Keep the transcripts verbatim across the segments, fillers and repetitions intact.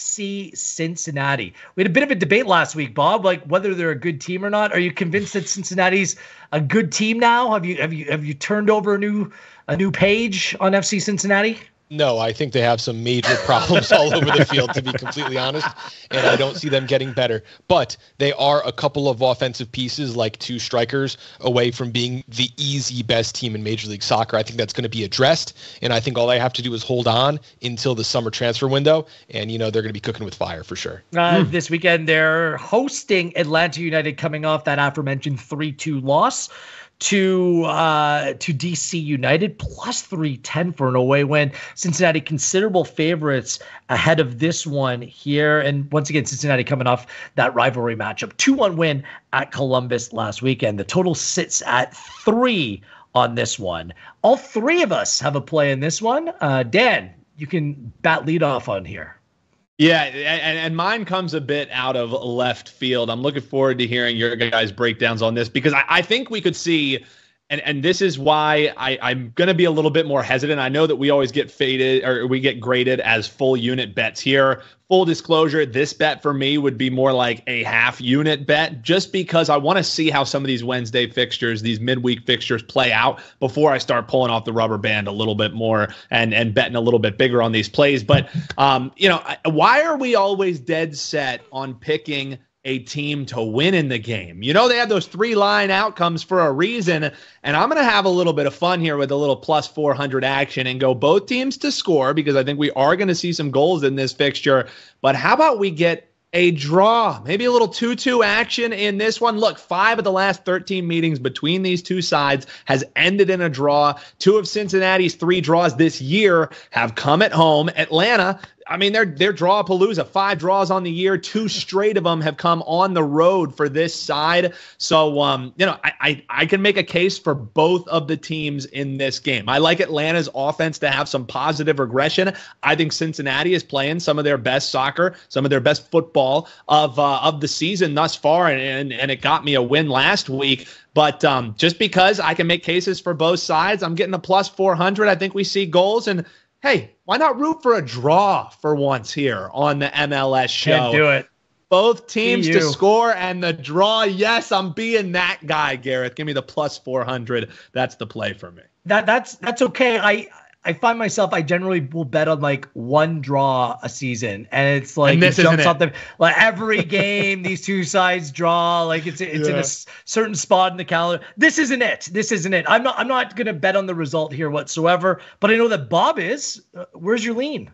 F C Cincinnati. We had a bit of a debate last week, Bob, like whether they're a good team or not. Are you convinced that Cincinnati's a good team now? Have you have you have you turned over a new a new page on F C Cincinnati? No, I think they have some major problems all over the field, to be completely honest, and I don't see them getting better. But they are a couple of offensive pieces, like two strikers, away from being the easy best team in Major League Soccer. I think that's going to be addressed, and I think all they have to do is hold on until the summer transfer window, and, you know, they're going to be cooking with fire for sure. Uh, mm. This weekend, they're hosting Atlanta United, coming off that aforementioned three two loss to uh, to D C United, plus three ten for an away win. Cincinnati considerable favorites ahead of this one here. And once again, Cincinnati coming off that rivalry matchup. two one win at Columbus last weekend. The total sits at three on this one. All three of us have a play in this one. Uh, Dan, you can bat lead off on here. Yeah, and, and mine comes a bit out of left field. I'm looking forward to hearing your guys' breakdowns on this, because I, I think we could see, and, and this is why I, I'm going to be a little bit more hesitant. I know that we always get faded, or we get graded as full unit bets here. Full disclosure, this bet for me would be more like a half unit bet, just because I want to see how some of these Wednesday fixtures, these midweek fixtures play out before I start pulling off the rubber band a little bit more and, and betting a little bit bigger on these plays. But, um, you know, why are we always dead set on picking a team to win in the game? You know, they have those three line outcomes for a reason. And I'm going to have a little bit of fun here with a little plus four hundred action and go both teams to score, because I think we are going to see some goals in this fixture. But how about we get a draw, maybe a little two two action in this one? Look, five of the last thirteen meetings between these two sides has ended in a draw. Two of Cincinnati's three draws this year have come at home. Atlanta, I mean, they're, they're draw-palooza. Five draws on the year. Two straight of them have come on the road for this side. So, um, you know, I, I, I can make a case for both of the teams in this game. I like Atlanta's offense to have some positive regression. I think Cincinnati is playing some of their best soccer, some of their best football of uh, of the season thus far, and, and, and it got me a win last week. But um, just because I can make cases for both sides, I'm getting a plus four hundred. I think we see goals, and hey, why not root for a draw for once here on the M L S show? Can't do it. Both teams to score and the draw. Yes, I'm being that guy, Gareth. Give me the plus four hundred. That's the play for me. That that's that's okay. I I find myself, I generally will bet on like one draw a season, and it's like, and this it jumps off the, like every game, these two sides draw, like it's, it's yeah. in a certain spot in the calendar. This isn't it. This isn't it. I'm not, I'm not going to bet on the result here whatsoever, but I know that Bob is. Where's your lean?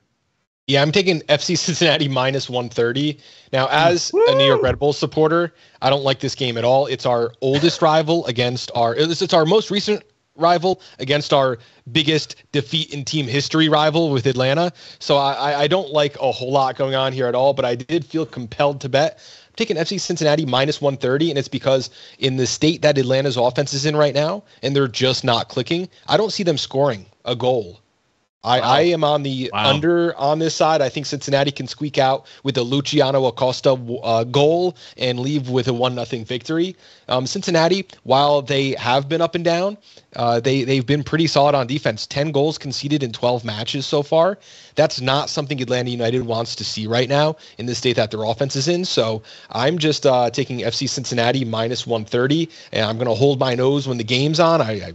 Yeah, I'm taking F C Cincinnati minus one thirty. Now, as Woo! a New York Red Bulls supporter, I don't like this game at all. It's our oldest rival against our, it's, it's our most recent rival against our biggest defeat in team history rival with Atlanta. So I, I don't like a whole lot going on here at all, but I did feel compelled to bet. I'm taking F C Cincinnati minus one thirty, and it's because in the state that Atlanta's offense is in right now, and they're just not clicking, I don't see them scoring a goal. I, wow. I am on the wow. under on this side. I think Cincinnati can squeak out with a Luciano Acosta uh, goal and leave with a one nothing victory. Um, Cincinnati, while they have been up and down, uh, they, they've been pretty solid on defense. ten goals conceded in twelve matches so far. That's not something Atlanta United wants to see right now in the state that their offense is in. So I'm just uh, taking F C Cincinnati minus one thirty, and I'm going to hold my nose when the game's on. I... I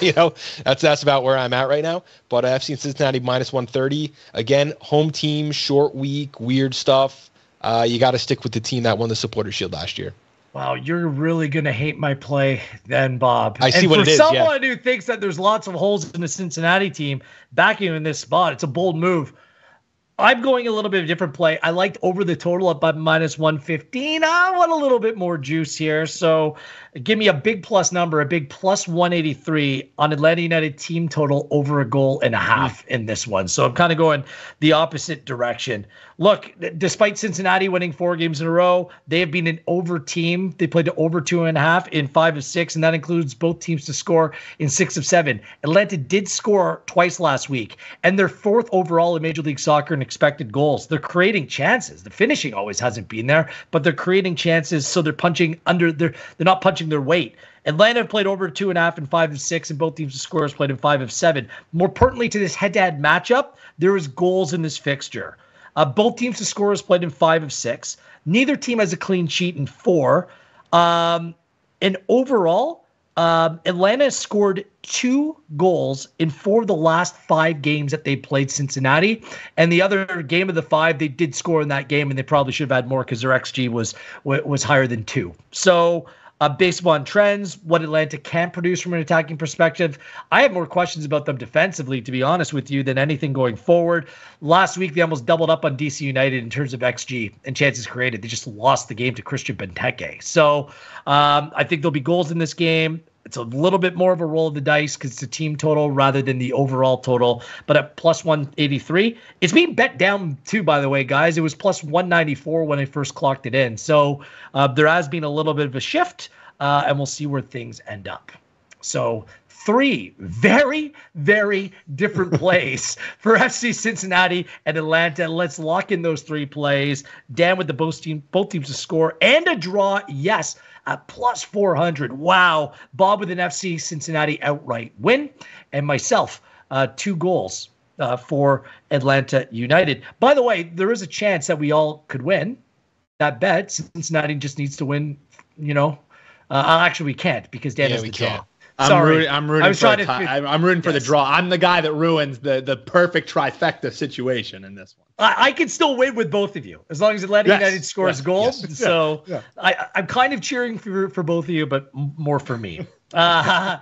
you know, that's that's about where I'm at right now. But F C Cincinnati minus one thirty. Again, home team, short week, weird stuff. Uh, you got to stick with the team that won the Supporters Shield last year. Wow, you're really going to hate my play then, Bob. I see and what it is. For someone yeah. who thinks that there's lots of holes in the Cincinnati team, backing in this spot, it's a bold move. I'm going a little bit of a different play. I liked over the total up by minus one fifteen. I want a little bit more juice here. So give me a big plus number, a big plus one eighty-three on Atlanta United team total over a goal and a half in this one. So I'm kind of going the opposite direction. Look, despite Cincinnati winning four games in a row, they have been an over team. They played to over two and a half in five of six, and that includes both teams to score in six of seven. Atlanta did score twice last week, and they're fourth overall in Major League Soccer in expected goals. They're creating chances. The finishing always hasn't been there, but they're creating chances, so they're punching under their, they're not punching their weight. Atlanta played over two and a half in five of six, and both teams' to scorers played in five of seven. More pertinently to this head-to-head matchup, there is goals in this fixture. Uh, both teams to score has played in five of six. Neither team has a clean sheet in four. Um, and overall, um, Atlanta has scored two goals in four of the last five games that they played Cincinnati. And the other game of the five, they did score in that game, and they probably should have had more because their X G was was higher than two. So uh, based upon trends, what Atlanta can produce from an attacking perspective, I have more questions about them defensively, to be honest with you, than anything going forward. Last week, they almost doubled up on D C United in terms of X G and chances created. They just lost the game to Christian Benteke. So um, I think there'll be goals in this game. It's a little bit more of a roll of the dice because it's a team total rather than the overall total. But at plus one eighty-three, it's being bet down too, by the way, guys. It was plus one ninety-four when I first clocked it in. So uh, there has been a little bit of a shift, uh, and we'll see where things end up. So three very, very different plays for F C Cincinnati and Atlanta. Let's lock in those three plays. Dan with the both, team, both teams to score and a draw. Yes, at plus four hundred. Wow. Bob with an F C Cincinnati outright win. And myself, uh, two goals uh, for Atlanta United. By the way, there is a chance that we all could win that bet. Cincinnati just needs to win, you know. Uh, actually, we can't because Dan yeah, has the draw. Can. I'm Sorry. rooting. I'm rooting, for, a, to, I'm rooting yes. for the draw. I'm the guy that ruins the the perfect trifecta situation in this one. I, I can still win with both of you as long as Atlanta yes. United scores yes. goals. Yes. So yeah. Yeah. I, I'm kind of cheering for for both of you, but more for me. Uh,